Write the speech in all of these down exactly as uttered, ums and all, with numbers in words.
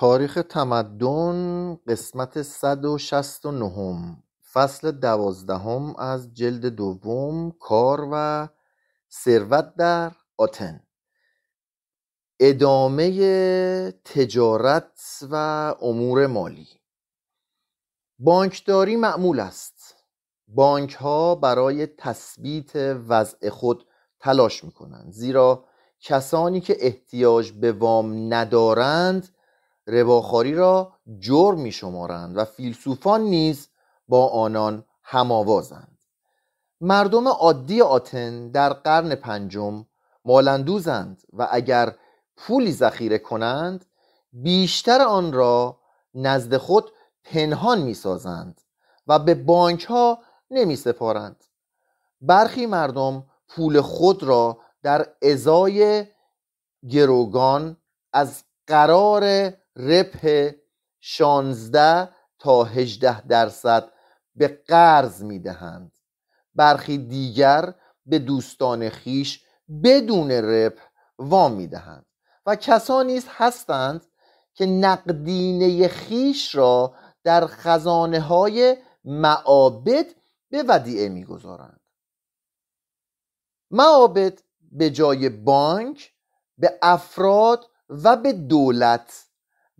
تاریخ تمدن قسمت صد و شصت و نه، فصل دوازدهم از جلد دوم، کار و ثروت در آتن. ادامه تجارت و امور مالی. بانکداری معمول است. بانک ها برای تثبیت وضع خود تلاش می کنند، زیرا کسانی که احتیاج به وام ندارند رباخواری را جرم می شمارند و فیلسوفان نیز با آنان هم آوازند. مردم عادی آتن در قرن پنجم مالندوزند و اگر پولی ذخیره کنند بیشتر آن را نزد خود پنهان می سازند و به بانک ها نمی سپارند. برخی مردم پول خود را در ازای گروگان از قرار ربح شانزده تا هجده درصد به قرض می دهند. برخی دیگر به دوستان خیش بدون ربح وام می دهند و کسانی نیز هستند که نقدینه خیش را در خزانه های معابد به ودیعه می گذارند. معابد به جای بانک به افراد و به دولت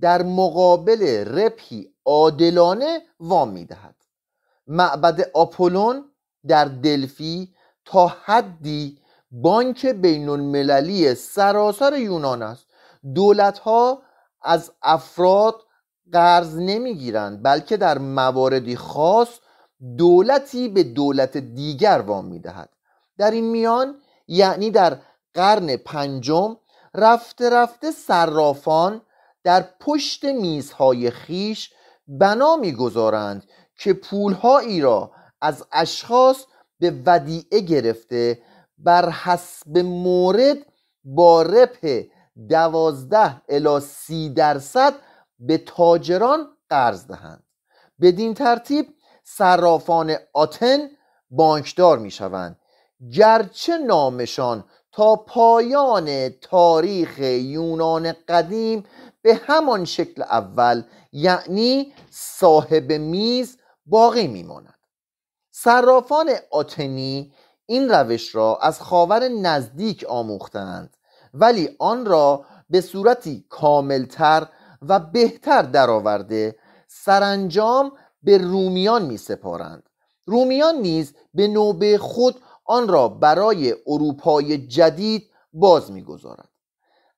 در مقابل ربحی عادلانه وام می‌دهد. معبد آپولون در دلفی تا حدی بانک بین‌المللی سراسر یونان است. دولت‌ها از افراد قرض نمی‌گیرند، بلکه در مواردی خاص دولتی به دولت دیگر وام می‌دهد. در این میان، یعنی در قرن پنجم، رفته رفته صرافان در پشت میزهای خیش بنا می‌گذارند که پولهایی را از اشخاص به ودیعه گرفته بر حسب مورد با ربح دوازده الی سی درصد به تاجران قرض دهند. بدین ترتیب صرافان آتن بانکدار می‌شوند، گرچه نامشان تا پایان تاریخ یونان قدیم به همان شکل اول، یعنی صاحب میز، باقی میماند. صرافان آتنی این روش را از خاور نزدیک آموختند، ولی آن را به صورتی کاملتر و بهتر درآورده سرانجام به رومیان میسپارند. رومیان نیز به نوبه خود آن را برای اروپای جدید باز می‌گذارد.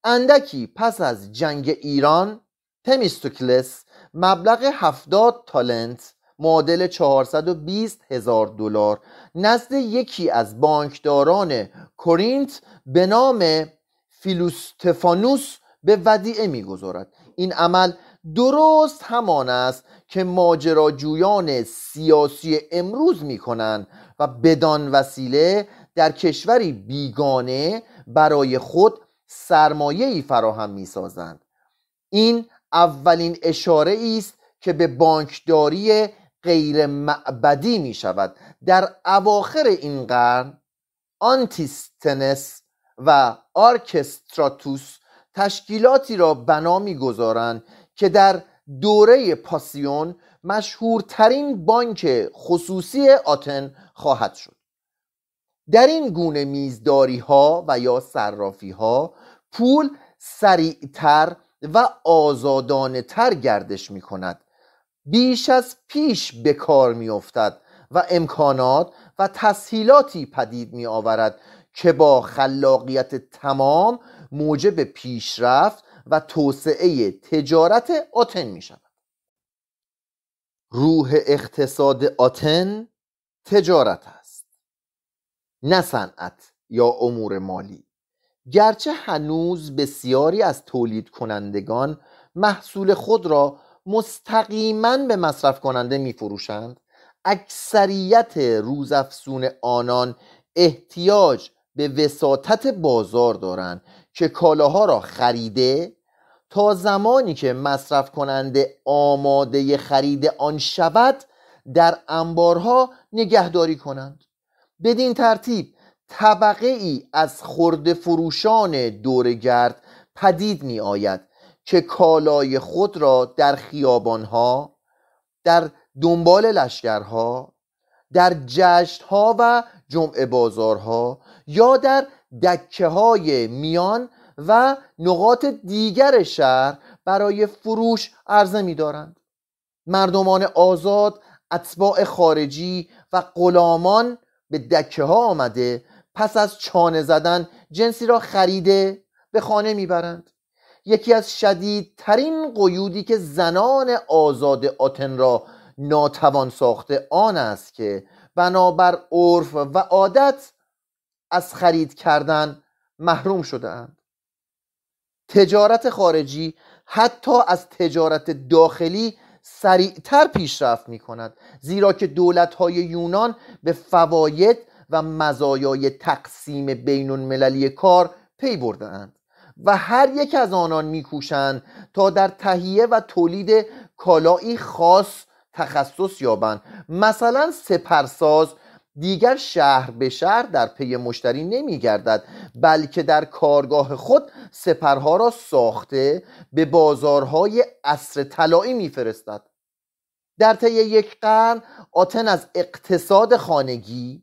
اندکی پس از جنگ ایران، تمیستوکلس مبلغ هفتاد تالنت معادل چهارصد و بیست هزار دلار نزد یکی از بانکداران کورینت به نام فیلوستفانوس به ودیعه می‌گذارد. این عمل درست همان است که ماجراجویان سیاسی امروز می‌کنند و بدان وسیله در کشوری بیگانه برای خود سرمایه‌ای فراهم می‌سازند. این اولین اشاره‌ای است که به بانکداری غیر معبدی می‌شود. در اواخر این قرن، آنتیستنس و آرکستراتوس تشکیلاتی را بنا می‌گذارند که در دوره پاسیون مشهورترین بانک خصوصی آتن خواهد شد. در این گونه میزداری ها و یا صرافی ها پول سریعتر و آزادانه تر گردش می کند، بیش از پیش به کار می افتد و امکانات و تسهیلاتی پدید می آورد که با خلاقیت تمام موجب پیشرفت و توسعه تجارت آتن می شود. روح اقتصاد آتن تجارت است، نه صنعت یا امور مالی، گرچه هنوز بسیاری از تولید کنندگان محصول خود را مستقیما به مصرف کننده می فروشند. اکثریت روزافزون آنان احتیاج به وساطت بازار دارند که کالاها را خریده تا زمانی که مصرف کننده آماده خرید آن شود در انبارها نگهداری کنند. بدین ترتیب طبقه ای از خرده فروشان دورگرد پدید می آید که کالای خود را در خیابانها، در دنبال لشکرها، در جشنها و جمعه بازارها یا در دکه های میان و نقاط دیگر شهر برای فروش عرضه می دارند. مردمان آزاد، اتباع خارجی و غلامان به دکه ها آمده پس از چانه زدن جنسی را خریده به خانه می برند. یکی از شدیدترین قیودی که زنان آزاد آتن را ناتوان ساخته آن است که بنابر عرف و عادت از خرید کردن محروم شده‌اند. تجارت خارجی حتی از تجارت داخلی سریعتر پیشرفت می کند، زیرا که دولت‌های یونان به فواید و مزایای تقسیم بین المللی کار پی برده‌اند و هر یک از آنان می‌کوشند تا در تهیه و تولید کالایی خاص تخصص یابند. مثلا سپرساز دیگر شهر به شهر در پی مشتری نمی‌گردد، بلکه در کارگاه خود سپرها را ساخته به بازارهای عصر طلایی می‌فرستد. در طی یک قرن آتن از اقتصاد خانگی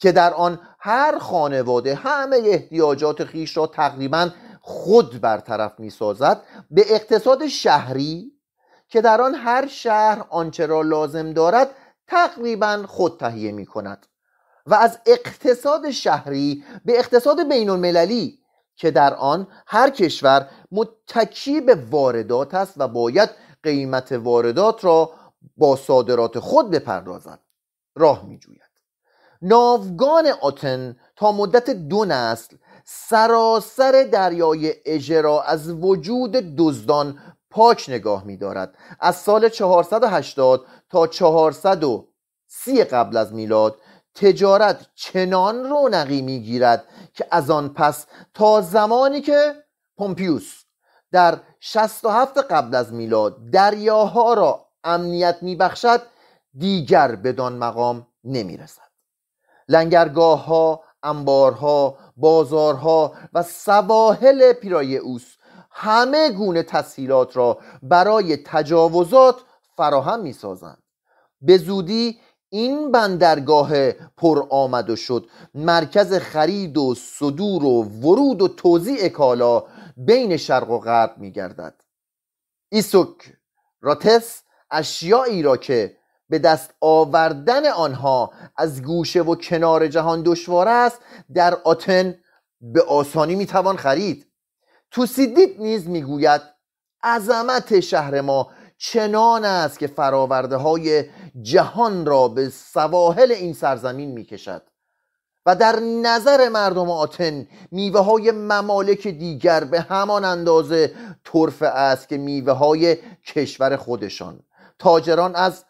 که در آن هر خانواده همه احتیاجات خیش را تقریباً خود برطرف می‌سازد، به اقتصاد شهری که در آن هر شهر آنچه را لازم دارد تقریباً خود تهیه می‌کند، و از اقتصاد شهری به اقتصاد بین‌المللی که در آن هر کشور متکی به واردات است و باید قیمت واردات را با صادرات خود بپردازد راه می‌جوید. ناوگان آتن تا مدت دو نسل سراسر دریای اژه را از وجود دزدان پاک نگاه می دارد. از سال چهارصد و هشتاد تا چهارصد و سی قبل از میلاد تجارت چنان رونقی می گیرد که از آن پس تا زمانی که پومپیوس در شصت و هفت قبل از میلاد دریاها را امنیت می بخشد دیگر بدان مقام نمی رسد. لنگرگاه ها، انبارها، بازارها و سواحل پیرایئوس همه گونه تسهیلات را برای تجاوزات فراهم می سازند. به زودی این بندرگاه پر آمد و شد مرکز خرید و صدور و ورود و توزیع کالا بین شرق و غرب می گردد. ایسوک راتس اشیایی را که به دست آوردن آنها از گوشه و کنار جهان دشوار است در آتن به آسانی میتوان خرید. توسیدید نیز میگوید عظمت شهر ما چنان است که فراورده های جهان را به سواحل این سرزمین میکشد و در نظر مردم آتن میوه های ممالک دیگر به همان اندازه ترفه است که میوه های کشور خودشان. تاجران از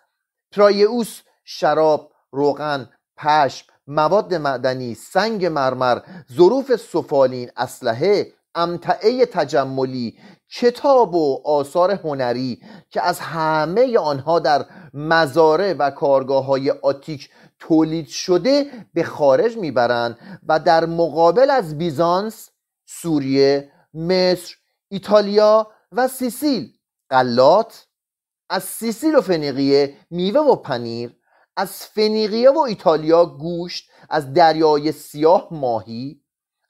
ترایئوس شراب، روغن، پشم، مواد معدنی، سنگ مرمر، ظروف سفالین، اسلحه، امتعه تجملی، کتاب و آثار هنری که از همه آنها در مزارع و کارگاه‌های آتیک تولید شده به خارج میبرند و در مقابل از بیزانس، سوریه، مصر، ایتالیا و سیسیل غلات، از سیسیل و فنیقیه میوه و پنیر، از فنیقیه و ایتالیا گوشت، از دریای سیاه ماهی،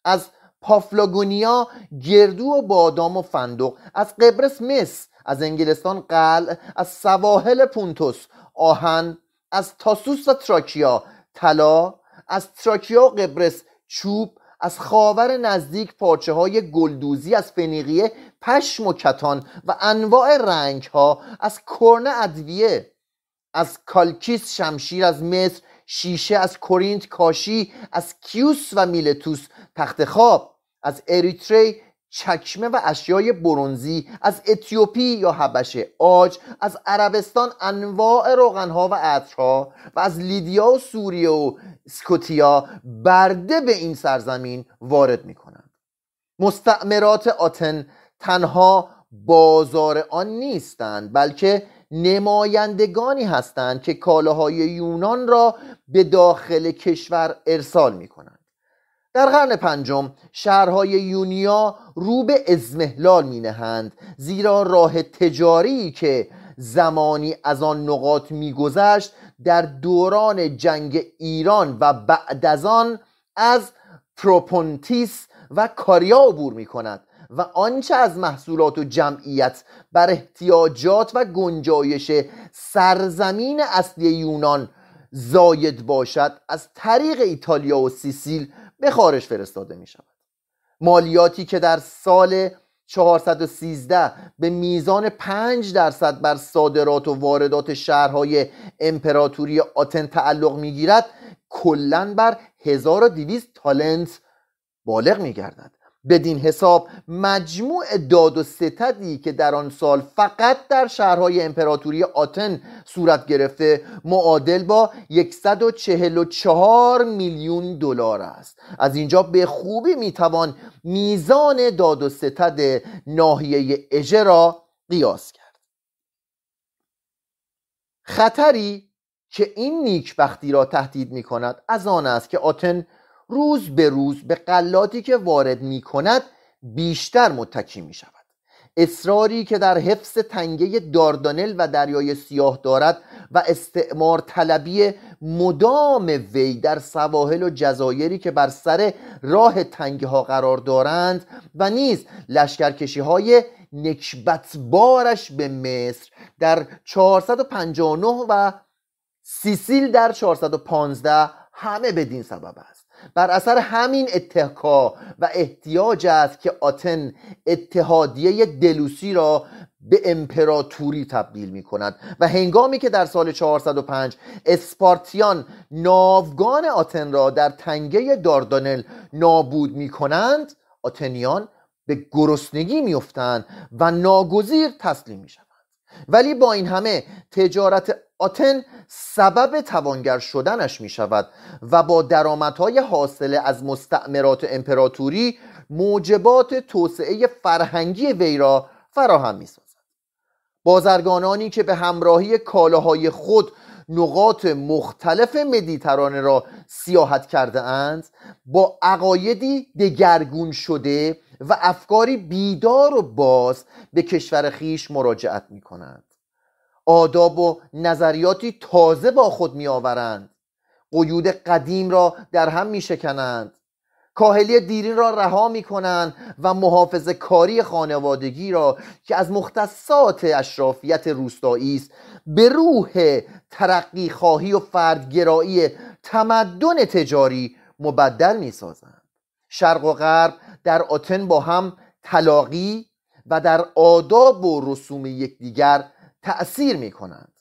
از پافلاگونیا گردو و بادام و فندق، از قبرس مس، از انگلستان قلع، از سواحل پونتوس آهن، از تاسوس و تراکیا طلا، از تراکیا و قبرس چوب، از خاور نزدیک پارچه های گلدوزی، از فنیقیه پشم و کتان و انواع رنگ ها، از قرن ادویه، از کالکیس شمشیر، از مصر شیشه، از کورینت کاشی، از کیوس و میلتوس تخت خواب، از اریتری چکمه و اشیای برنزی، از اتیوپی یا حبشه عاج، از عربستان انواع روغنها و عطرها و از لیدیا و سوریه و اسکوتیا برده به این سرزمین وارد می کنند. مستعمرات آتن تنها بازار آن نیستند، بلکه نمایندگانی هستند که کالاهای یونان را به داخل کشور ارسال می کنند. در قرن پنجم شهرهای یونیا رو به ازمهلال می نهند، زیرا راه تجاری که زمانی از آن نقاط می گذشت در دوران جنگ ایران و بعد از آن از پروپونتیس و کاریا عبور می کند و آنچه از محصولات و جمعیت بر احتیاجات و گنجایش سرزمین اصلی یونان زاید باشد از طریق ایتالیا و سیسیل به خارج فرستاده می شود. مالیاتی که در سال چهارصد و سیزده به میزان پنج درصد بر صادرات و واردات شهرهای امپراتوری آتن تعلق می گیرد کلن بر هزار و دویست تالنت بالغ می گردد. بدین حساب مجموع داد و ستدی که در آن سال فقط در شهرهای امپراتوری آتن صورت گرفته معادل با صد و چهل و چهار میلیون دلار است. از اینجا به خوبی میتوان میزان داد و ستد ناحیه اژه را قیاس کرد. خطری که این نیکبختی را تهدید میکند از آن است که آتن روز به روز به غلاتی که وارد می کند بیشتر متکی می شود. اصراری که در حفظ تنگه داردانل و دریای سیاه دارد و استعمار طلبی مدام وی در سواحل و جزایری که بر سر راه تنگه ها قرار دارند و نیز لشکرکشی های نکبتبارش به مصر در چهارصد و پنجاه و نه و سیسیل در چهارصد و پانزده همه بدین سبب است. بر اثر همین اتکا و احتیاج است که آتن اتحادیه دلوسی را به امپراتوری تبدیل می کند و هنگامی که در سال چهارصد و پنج اسپارتیان ناوگان آتن را در تنگه داردانل نابود می کنند، آتنیان به گرسنگی می افتند و ناگزیر تسلیم می شوند. ولی با این همه تجارت آتن سبب توانگر شدنش می شود و با درآمدهای حاصله از مستعمرات امپراتوری موجبات توسعه فرهنگی وی را فراهم می سازد. بازرگانانی که به همراهی کالاهای خود نقاط مختلف مدیترانه را سیاحت کرده اند با عقایدی دگرگون شده و افکاری بیدار و باز به کشور خویش مراجعت می کنند. آداب و نظریاتی تازه با خود می آورند، قیود قدیم را در هم می شکنند، کاهلی دیرین را رها می کنند و محافظه کاری خانوادگی را که از مختصات اشرافیت روستایی است به روح ترقی خواهی و فردگرایی تمدن تجاری مبدل می سازند. شرق و غرب در آتن با هم تلاقی و در آداب و رسوم یکدیگر تأثیر می کنند.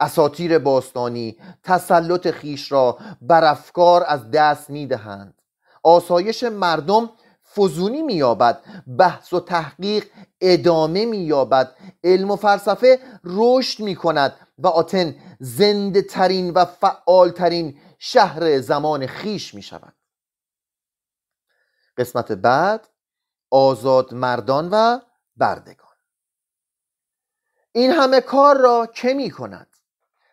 اساطیر باستانی تسلط خیش را بر افکار از دست می دهند. آسایش مردم فزونی می یابد، بحث و تحقیق ادامه می یابد، علم و فلسفه رشد می کند و آتن زنده ترین و فعال ترین شهر زمان خیش می شود. قسمت بعد، آزاد مردان و بردگان. این همه کار را که می کند؟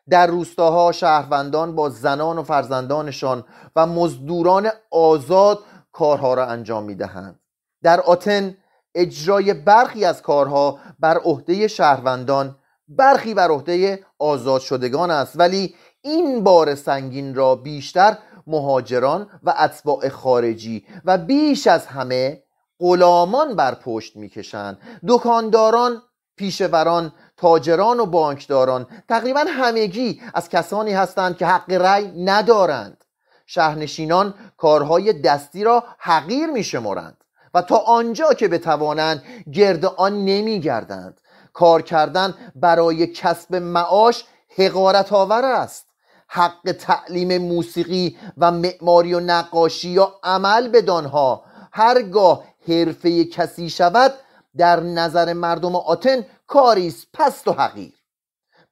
در روستاها شهروندان با زنان و فرزندانشان و مزدوران آزاد کارها را انجام می دهند. در آتن اجرای برخی از کارها بر عهده شهروندان، برخی بر عهده آزاد شدگان است، ولی این بار سنگین را بیشتر مهاجران و اتباع خارجی و بیش از همه غلامان بر پشت می کشند. دکانداران، پیشوران، تاجران و بانکداران تقریبا همگی از کسانی هستند که حق رأی ندارند. شهرنشینان کارهای دستی را حقیر می شمارند و تا آنجا که بتوانند گرد آن نمی گردند. کار کردن برای کسب معاش حقارت آور است. حق تعلیم موسیقی و معماری و نقاشی یا عمل بدانها هرگاه حرفه کسی شود در نظر مردم آتن کاری است پست و حقیر.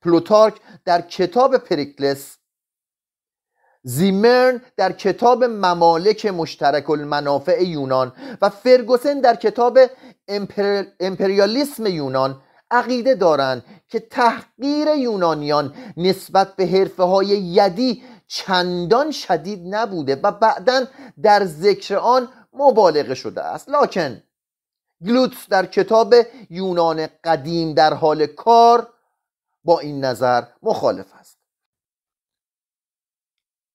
پلوتارک در کتاب پریکلس، زیمرن در کتاب ممالک مشترک المنافع یونان و فرگوسن در کتاب امپر... امپریالیسم یونان عقیده دارند که تحقیر یونانیان نسبت به حرفه‌های یدی چندان شدید نبوده و بعداً در ذکر آن مبالغه شده است. لکن گلوتس در کتاب یونان قدیم در حال کار با این نظر مخالف است.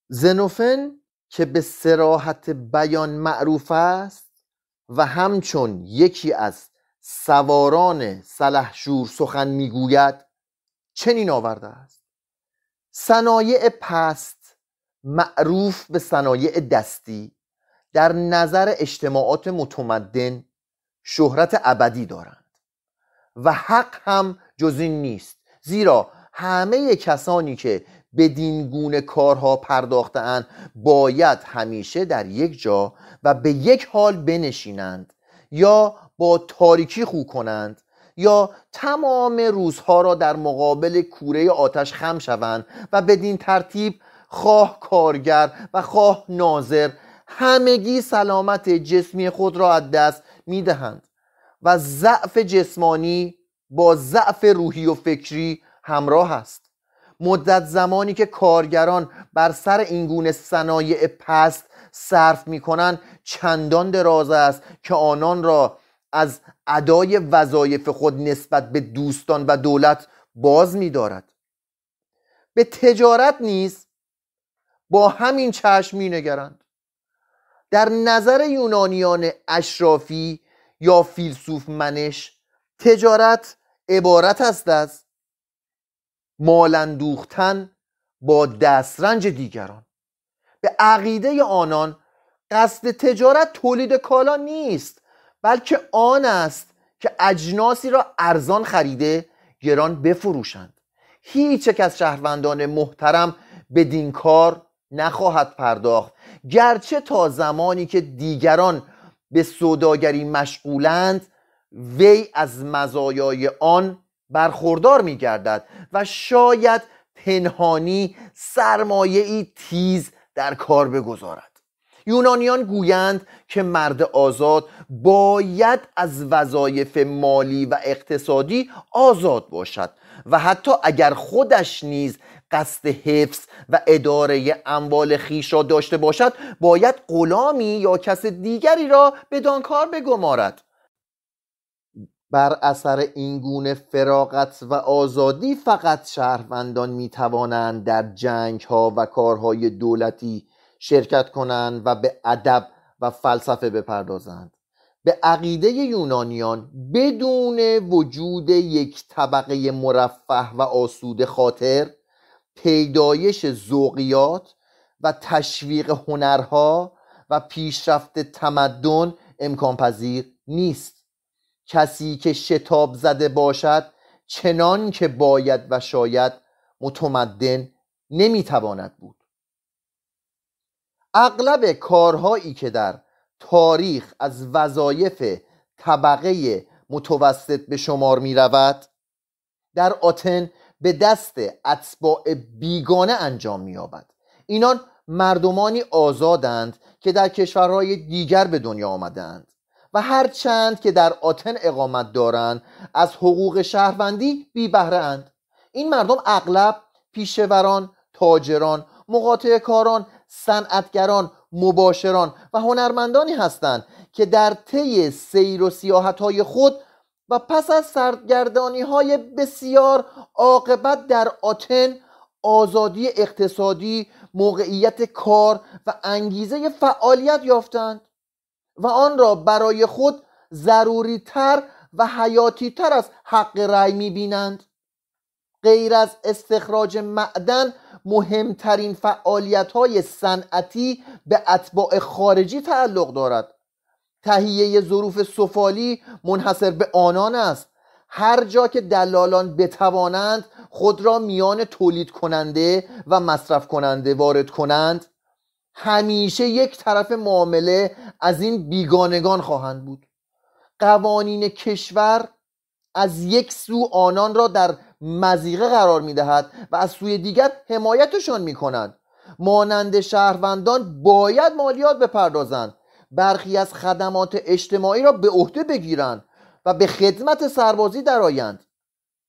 زنوفن که به صراحت بیان معروف است و همچون یکی از سواران سلحشور سخن میگوید چنین آورده است: صنایع پست معروف به صنایع دستی در نظر اجتماعات متمدن شهرت ابدی دارند و حق هم جز این نیست، زیرا همه کسانی که بدین گونه کارها پرداختند باید همیشه در یک جا و به یک حال بنشینند یا با تاریکی خو کنند یا تمام روزها را در مقابل کوره آتش خم شوند و بدین ترتیب خواه کارگر و خواه ناظر همگی سلامت جسمی خود را از دست میدهند و ضعف جسمانی با ضعف روحی و فکری همراه است. مدت زمانی که کارگران بر سر این گونه صنایع پست صرف میکنند چندان دراز است که آنان را از ادای وظایف خود نسبت به دوستان و دولت باز می‌دارد. به تجارت نیز با همین چشم می‌نگرند. در نظر یونانیان اشرافی یا فیلسوف منش تجارت عبارت است از مال اندوختن با دسترنج دیگران. به عقیده آنان قصد تجارت تولید کالا نیست، بلکه آن است که اجناسی را ارزان خریده گران بفروشند. هیچ یک از شهروندان محترم بدین کار نخواهد پرداخت، گرچه تا زمانی که دیگران به سوداگری مشغولند وی از مزایای آن برخوردار می گردد و شاید پنهانی سرمایه‌ای تیز در کار بگذارد. یونانیان گویند که مرد آزاد باید از وظایف مالی و اقتصادی آزاد باشد و حتی اگر خودش نیز قصد حفظ و اداره اموال خویش را داشته باشد باید غلامی یا کس دیگری را بدان کار بگمارد. بر اثر این گونه فراغت و آزادی فقط شهروندان می توانند در جنگ ها و کارهای دولتی شرکت کنند و به ادب و فلسفه بپردازند. به عقیده یونانیان بدون وجود یک طبقه مرفه و آسوده خاطر، پیدایش ذوقیات و تشویق هنرها و پیشرفت تمدن امکان پذیر نیست. کسی که شتاب زده باشد چنان که باید و شاید متمدن نمیتواند بود. اغلب کارهایی که در تاریخ از وظایف طبقه متوسط به شمار می رود در آتن به دست اتباع بیگانه انجام می یابد. اینان مردمانی آزادند که در کشورهای دیگر به دنیا آمدند و هرچند که در آتن اقامت دارند از حقوق شهروندی بی بهره اند. این مردم اغلب پیشهوران، تاجران، مقاطعه کاران، صنعتگران، مباشران و هنرمندانی هستند که در طی سیر و سیاحت‌های خود و پس از سرگردانی‌های بسیار عاقبت در آتن آزادی اقتصادی، موقعیت کار و انگیزه فعالیت یافتند و آن را برای خود ضروری تر و حیاتی تر از حق رأی می‌بینند. غیر از استخراج معدن مهمترین فعالیت‌های صنعتی به اتباع خارجی تعلق دارد. تهیه ظروف سفالی منحصر به آنان است. هر جا که دلالان بتوانند خود را میان تولید کننده و مصرف کننده وارد کنند، همیشه یک طرف معامله از این بیگانگان خواهند بود. قوانین کشور از یک سو آنان را در مضیقه قرار می‌دهد و از سوی دیگر حمایتشان می‌کنند. مانند شهروندان باید مالیات بپردازند، برخی از خدمات اجتماعی را به عهده بگیرند و به خدمت سربازی درآیند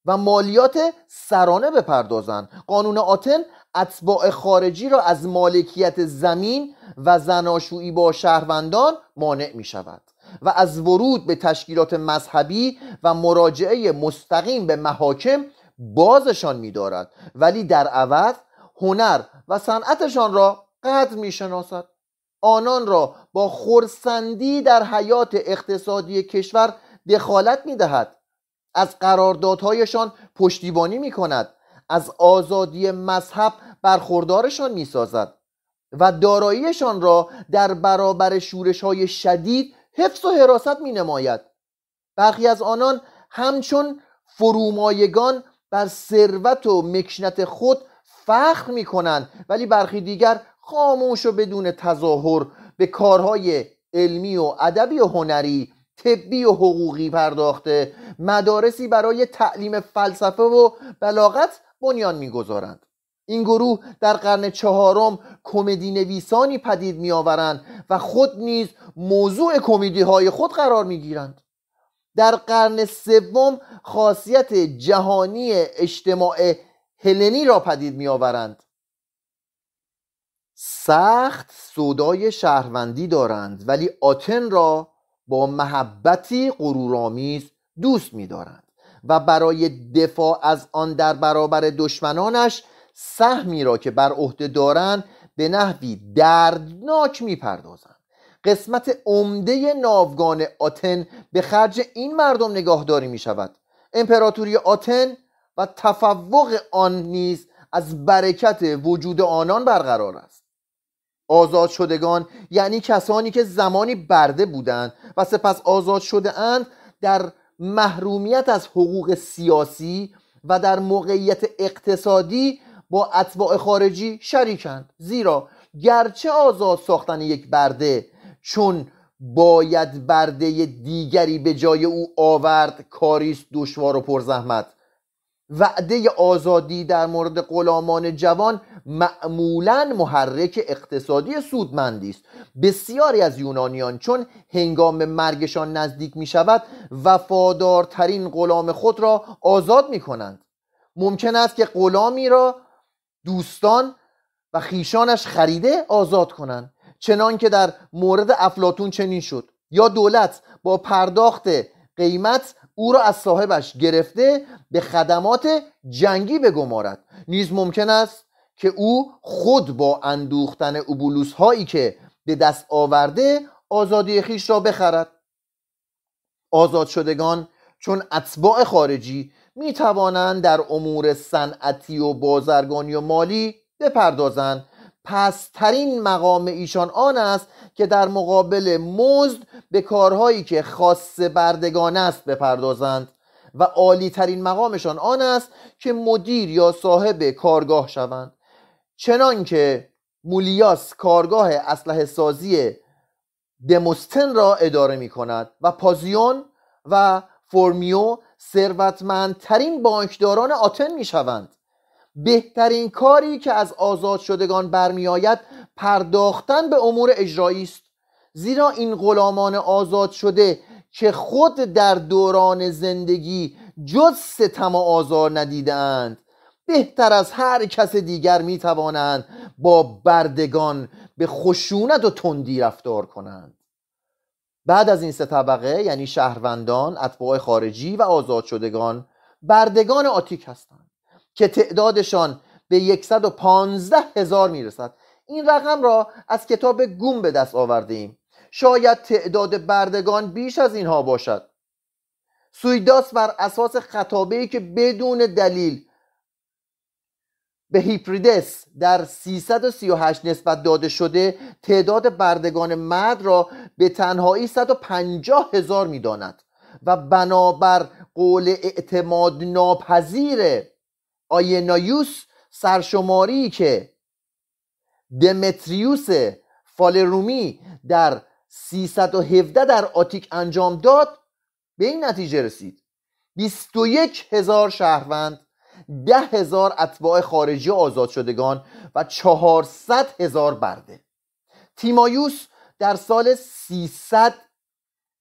و مالیات سرانه بپردازند. قانون آتن اتباع خارجی را از مالکیت زمین و زناشویی با شهروندان مانع می شود و از ورود به تشکیلات مذهبی و مراجعه مستقیم به محاکم بازشان می دارد، ولی در عوض هنر و صنعتشان را قدر می شناسد. آنان را با خرسندی در حیات اقتصادی کشور دخالت می دهد، از قراردادهایشان پشتیبانی می کند، از آزادی مذهب برخوردارشان می سازد و داراییشان را در برابر شورش‌های شدید حفظ و حراست می نماید. برخی از آنان همچون فرومایگان بر ثروت و مکنت خود فخر می کنند، ولی برخی دیگر خاموش و بدون تظاهر به کارهای علمی و ادبی و هنری، طبی و حقوقی پرداخته، مدارسی برای تعلیم فلسفه و بلاغت بنیان می‌گذارند. این گروه در قرن چهارم کمدی نویسانی پدید می‌آورند و خود نیز موضوع کمدی‌های خود قرار می‌گیرند. در قرن سوم خاصیت جهانی اجتماع هلنی را پدید می‌آورند. سخت سودای شهروندی دارند، ولی آتن را با محبتی غرورآمیز دوست می‌دارند و برای دفاع از آن در برابر دشمنانش سهمی را که بر عهده دارند به نحوی دردناک می‌پردازند. قسمت عمده ناوگان آتن به خرج این مردم نگهداری می‌شود. امپراتوری آتن و تفوق آن نیز از برکت وجود آنان برقرار است. آزاد شدگان، یعنی کسانی که زمانی برده بودند و سپس آزاد شده اند، در محرومیت از حقوق سیاسی و در موقعیت اقتصادی با اتباع خارجی شریکند، زیرا گرچه آزاد ساختن یک برده چون باید برده دیگری به جای او آورد کاریست دشوار و پرزحمت. وعده آزادی در مورد غلامان جوان معمولاً محرک اقتصادی سودمندی است. بسیاری از یونانیان چون هنگام مرگشان نزدیک می شود وفادارترین غلام خود را آزاد می کنند. ممکن است که غلامی را دوستان و خیشانش خریده آزاد کنند، چنان که در مورد افلاطون چنین شد، یا دولت با پرداخت قیمت او را از صاحبش گرفته به خدمات جنگی بگمارد. نیز ممکن است که او خود با اندوختن اوبولوس هایی که به دست آورده آزادی خیش را بخرد. آزاد شدگان چون اتباع خارجی می توانند در امور صنعتی و بازرگانی و مالی بپردازند. پسترین مقام ایشان آن است که در مقابل مزد به کارهایی که خاص بردگان است بپردازند و عالی ترین مقامشان آن است که مدیر یا صاحب کارگاه شوند، چنان که مولیاس کارگاه اسلحه سازی دموستن را اداره می کند و پاسیون و فورمیو ثروتمندترین بانکداران آتن می شوند. بهترین کاری که از آزاد شدگان برمی آید پرداختن به امور اجرایی است، زیرا این غلامان آزاد شده که خود در دوران زندگی جز ستم و آزار ندیدند، بهتر از هر کس دیگر می توانند با بردگان به خشونت و تندی رفتار کنند. بعد از این سه طبقه، یعنی شهروندان، اتباع خارجی و آزاد شدگان، بردگان آتیک هستند که تعدادشان به صد و پانزده هزار میرسد. این رقم را از کتاب گوم به دست آورده ایم. شاید تعداد بردگان بیش از اینها باشد. سویداس بر اساس خطابه‌ای که بدون دلیل به هیپریدس در سیصد و سی و هشت نسبت داده شده، تعداد بردگان مرد را به تنهایی صد و پنجاه هزار میداند و بنابر قول اعتماد ناپذیر آینایوس سرشماری که دمتریوس فالرومی در سیصد و هفده در آتیک انجام داد به این نتیجه رسید: بیست و یک هزار شهروند، ده هزار اتباع خارجی آزاد شدگان و چهارصد هزار برده. تیمایوس در سال سیصد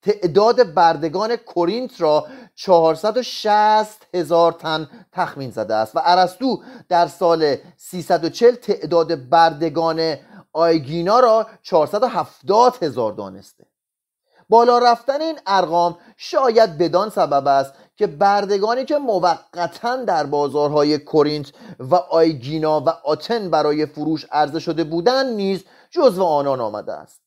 تعداد بردگان کورینت را چهارصد و شصت هزار تن تخمین زده است و ارسطو در سال سیصد و چهل تعداد بردگان آیگینا را چهارصد و هفتاد هزار دانسته. بالا رفتن این ارقام شاید بدان سبب است که بردگانی که موقتاً در بازارهای کورینت و آیگینا و آتن برای فروش عرضه شده بودند نیز جزو آنان آمده است.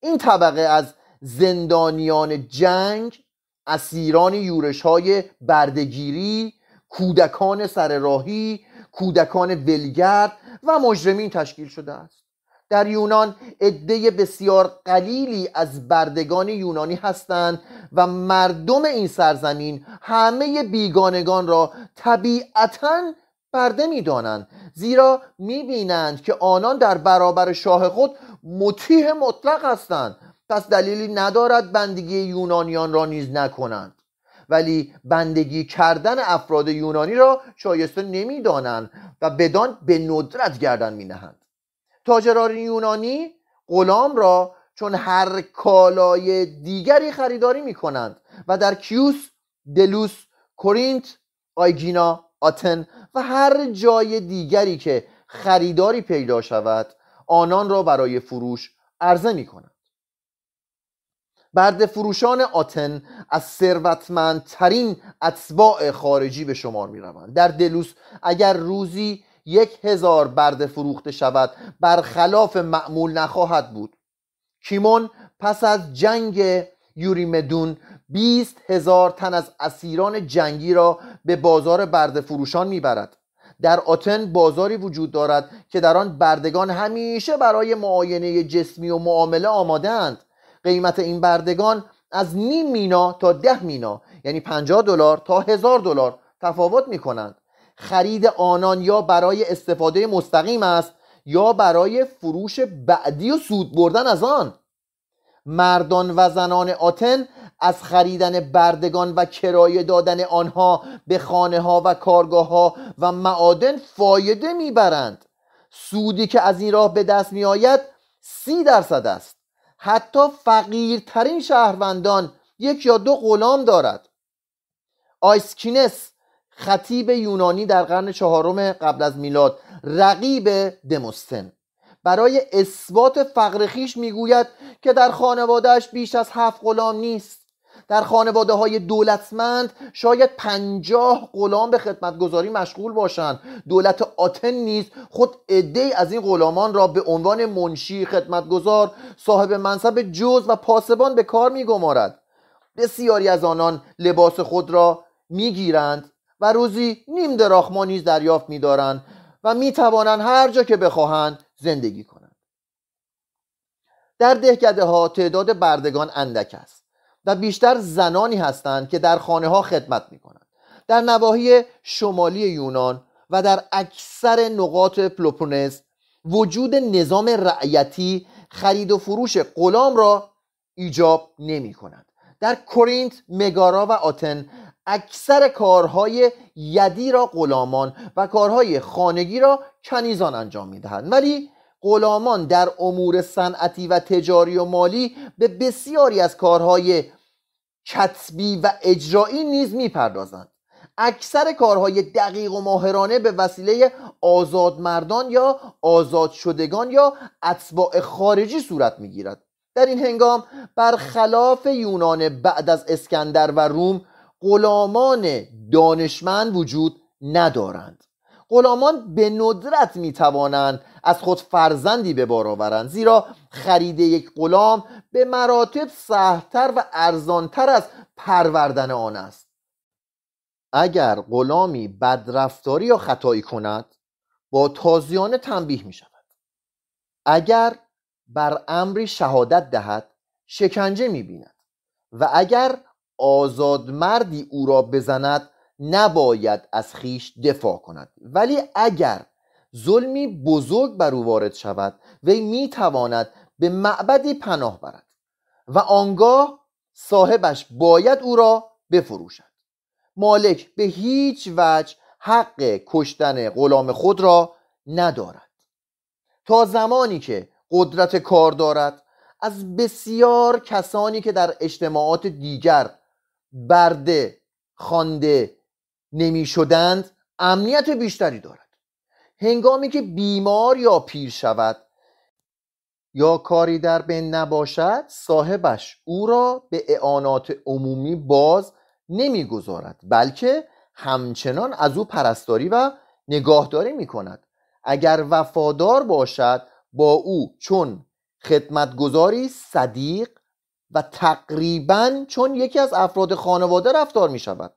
این طبقه از زندانیان جنگ، اسیران یورش‌های بردگیری، کودکان سرراهی، کودکان ولگرد و مجرمین تشکیل شده است. در یونان عده بسیار قلیلی از بردگان یونانی هستند و مردم این سرزمین همه بیگانگان را طبیعتاً برده می‌دانند، زیرا می‌بینند که آنان در برابر شاه خود مطیع مطلق هستند، پس دلیلی ندارد بندگی یونانیان را نیز نکنند. ولی بندگی کردن افراد یونانی را شایسته نمی‌دانند و بدان به ندرت گردن می‌نهند. تاجران یونانی غلام را چون هر کالای دیگری خریداری می‌کنند و در کیوس، دلوس، کورینت، آیگینا، آتن و هر جای دیگری که خریداری پیدا شود آنان را برای فروش عرضه می‌کنند. برده فروشان آتن از ثروتمندترین اتباع خارجی به شمار می‌روند. در دلوس اگر روزی یک هزار برده فروخته شود برخلاف معمول نخواهد بود. کیمون پس از جنگ یوریمدون بیست هزار تن از اسیران جنگی را به بازار برده فروشان میبرد. در آتن بازاری وجود دارد که در آن بردگان همیشه برای معاینه جسمی و معامله آماده‌اند. قیمت این بردگان از نیم مینا تا ده مینا، یعنی پنجاه دلار تا هزار دلار تفاوت میکنند. خرید آنان یا برای استفاده مستقیم است یا برای فروش بعدی و سود بردن از آن. مردان و زنان آتن از خریدن بردگان و کرایه دادن آنها به خانه ها و کارگاه ها و معادن فایده میبرند. سودی که از این راه به دست می آید سی درصد است. حتی فقیرترین شهروندان یک یا دو غلام دارد. آیسکینس، خطیب یونانی در قرن چهارم قبل از میلاد، رقیب دموستن، برای اثبات فقر خویش میگوید که در خانوادهش بیش از هفت غلام نیست. در خانواده های دولتمند شاید پنجاه غلام به خدمتگزاری مشغول باشند. دولت آتن نیز خود عده‌ای از این غلامان را به عنوان منشی، خدمتگزار، صاحب منصب جز و پاسبان به کار میگمارد. بسیاری از آنان لباس خود را میگیرند و روزی نیم دراخما نیز دریافت می‌دارند و می‌توانند هر جا که بخواهند زندگی کنند. در دهکده‌ها تعداد بردگان اندک است و بیشتر زنانی هستند که در خانه‌ها خدمت می‌کنند. در نواحی شمالی یونان و در اکثر نقاط پلوپونز وجود نظام رعیتی خرید و فروش غلام را ایجاب نمی‌کند. در کورینت، مگارا و آتن اکثر کارهای یدی را غلامان و کارهای خانگی را کنیزان انجام می‌دهند، ولی غلامان در امور صنعتی و تجاری و مالی به بسیاری از کارهای کتبی و اجرایی نیز می‌پردازند. اکثر کارهای دقیق و ماهرانه به وسیله آزادمردان یا آزادشدگان یا اتباع خارجی صورت می‌گیرد. در این هنگام برخلاف یونان بعد از اسکندر و روم غلامان دانشمند وجود ندارند. غلامان به ندرت میتوانند از خود فرزندی به بار آورند، زیرا خرید یک غلام به مراتب سهل‌تر و ارزانتر از پروردن آن است. اگر غلامی بدرفتاری یا خطایی کند با تازیانه تنبیه می شود. اگر بر امری شهادت دهد شکنجه می بیند و اگر آزاد مردی او را بزند نباید از خیش دفاع کند، ولی اگر ظلمی بزرگ بر او وارد شود وی میتواند به معبدی پناه برد و آنگاه صاحبش باید او را بفروشد. مالک به هیچ وجه حق کشتن غلام خود را ندارد. تا زمانی که قدرت کار دارد از بسیار کسانی که در اجتماعات دیگر برده خوانده نمی شدند امنیت بیشتری دارد. هنگامی که بیمار یا پیر شود یا کاری در بین نباشد، صاحبش او را به اعانات عمومی باز نمیگذارد، بلکه همچنان از او پرستاری و نگاهداری میکند. اگر وفادار باشد با او چون خدمتگزاری، صدیق و تقریباً چون یکی از افراد خانواده رفتار میشود.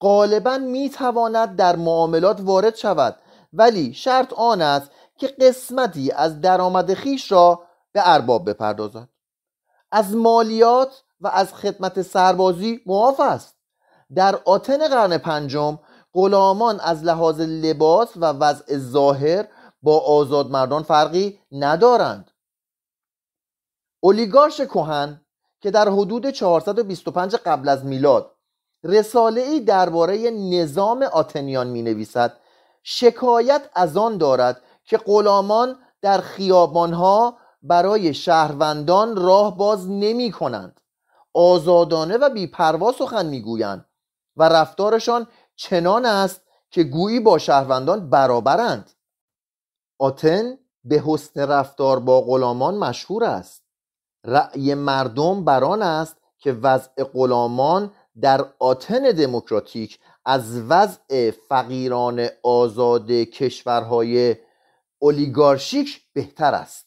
غالباً میتواند در معاملات وارد شود، ولی شرط آن است که قسمتی از درآمد خویش را به ارباب بپردازد. از مالیات و از خدمت سربازی معاف است. در آتن قرن پنجم غلامان از لحاظ لباس و وضع ظاهر با آزادمردان فرقی ندارند. اولیگارش کهن که در حدود چهارصد و بیست و پنج قبل از میلاد رساله‌ای درباره نظام آتنیان می‌نویسد، شکایت از آن دارد که غلامان در خیابانها برای شهروندان راه باز نمی کنند، آزادانه و بیپروا سخن می گویند و رفتارشان چنان است که گویی با شهروندان برابرند. آتن به حسن رفتار با غلامان مشهور است. رأی مردم بر آن است که وضع غلامان در آتن دموکراتیک از وضع فقیران آزاد کشورهای اولیگارشیک بهتر است.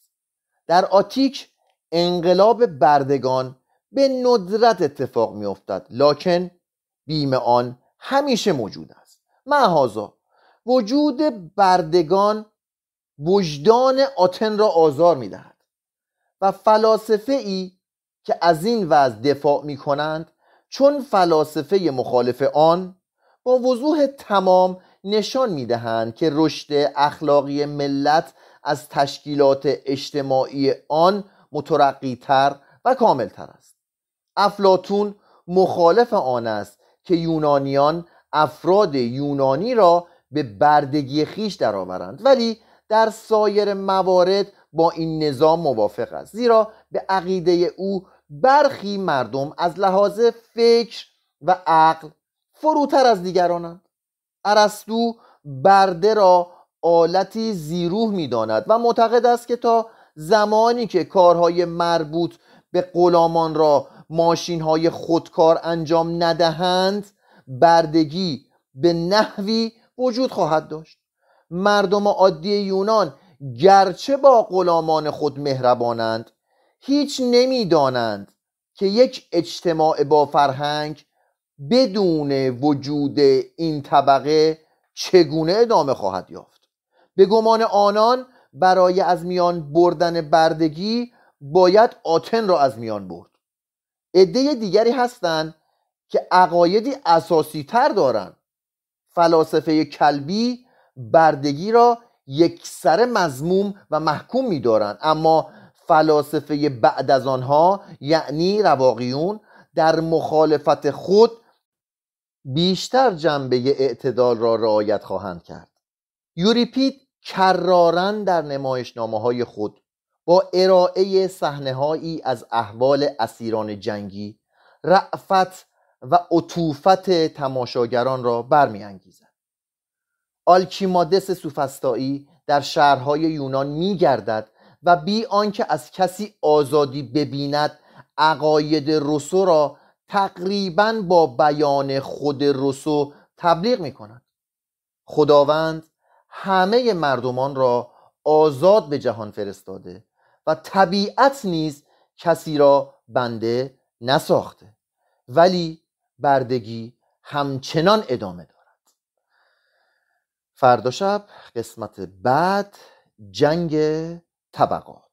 در آتیک انقلاب بردگان به ندرت اتفاق می افتد، لکن بیم آن همیشه موجود است. معاذا وجود بردگان وجدان آتن را آزار می دهد و فلاسفه ای که از این وضع دفاع می کنند، چون فلاسفه مخالف آن، با وضوح تمام نشان می‌دهند که رشد اخلاقی ملت از تشکیلات اجتماعی آن مترقی‌تر و کامل‌تر است. افلاطون مخالف آن است که یونانیان افراد یونانی را به بردگی خویش درآورند، ولی در سایر موارد با این نظام موافق است، زیرا به عقیده او برخی مردم از لحاظ فکر و عقل فروتر از دیگرانند. ارسطو برده را آلتی زیروح می داند و معتقد است که تا زمانی که کارهای مربوط به غلامان را ماشینهای خودکار انجام ندهند، بردگی به نحوی وجود خواهد داشت. مردم عادی یونان گرچه با غلامان خود مهربانند، هیچ نمی دانند که یک اجتماع با فرهنگ بدون وجود این طبقه چگونه ادامه خواهد یافت. به گمان آنان برای از میان بردن بردگی باید آتن را از میان برد. عده دیگری هستند که عقایدی اساسی تر دارند. فلاسفه کلبی بردگی را یکسره مذموم و محکوم می دارند، اما فلاسفه بعد از آنها یعنی رواقیون در مخالفت خود بیشتر جنبه اعتدال را رعایت خواهند کرد. یوریپید کراراً در نمایشنامه‌های خود با ارائه صحنه‌هایی از احوال اسیران جنگی، رأفت و عطوفت تماشاگران را برمی‌انگیزد. آلکیمادس سوفسطائی در شهرهای یونان می‌گردد و بی آنکه از کسی آزادی ببیند، عقاید روسو را تقریباً با بیان خود روسو تبلیغ می کند. خداوند همه مردمان را آزاد به جهان فرستاده و طبیعت نیز کسی را بنده نساخته، ولی بردگی همچنان ادامه دارد. فردا شب قسمت بعد، جنگ طبقات.